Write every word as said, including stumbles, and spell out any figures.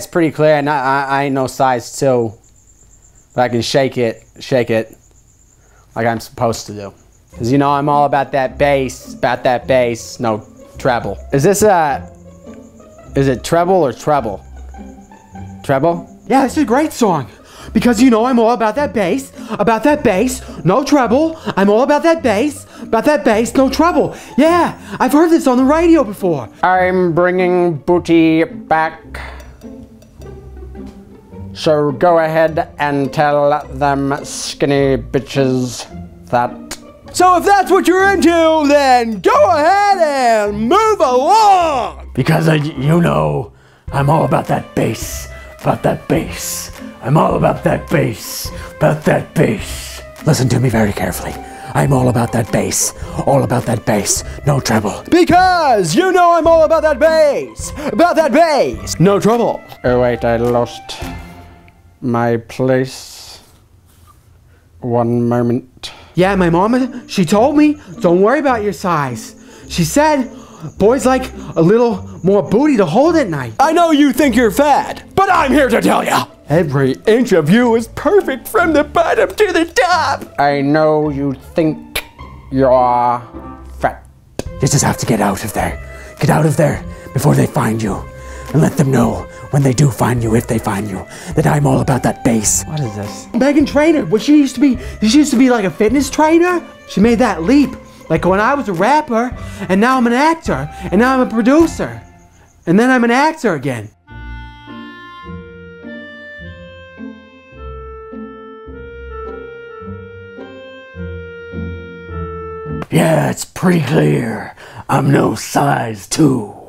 It's pretty clear, and I, I, I ain't no size two, but I can shake it, shake it like I'm supposed to do. Cause you know I'm all about that bass, about that bass, no treble. Is this a, is it treble or treble? Treble? Yeah, this is a great song. Because you know I'm all about that bass, about that bass, no treble. I'm all about that bass, about that bass, no treble. Yeah, I've heard this on the radio before. I'm bringing booty back. So go ahead and tell them skinny bitches that. So if that's what you're into, then go ahead and move along! Because I, you know, I'm all about that bass, about that bass. I'm all about that bass, about that bass. Listen to me very carefully. I'm all about that bass, all about that bass, no treble. Because you know I'm all about that bass, about that bass, no treble. Oh wait, I lost my place. One moment. Yeah, my mama, she told me, don't worry about your size. She said, boys like a little more booty to hold at night. I know you think you're fat, but I'm here to tell you. Every inch of you is perfect from the bottom to the top. I know you think you're fat. You just have to get out of there. Get out of there before they find you. And let them know when they do find you, if they find you, that I'm all about that bass. What is this? Megan Trainor, what she used to be, she used to be like a fitness trainer. She made that leap. Like when I was a rapper, and now I'm an actor, and now I'm a producer. And then I'm an actor again. Yeah, it's pretty clear. I'm no size two.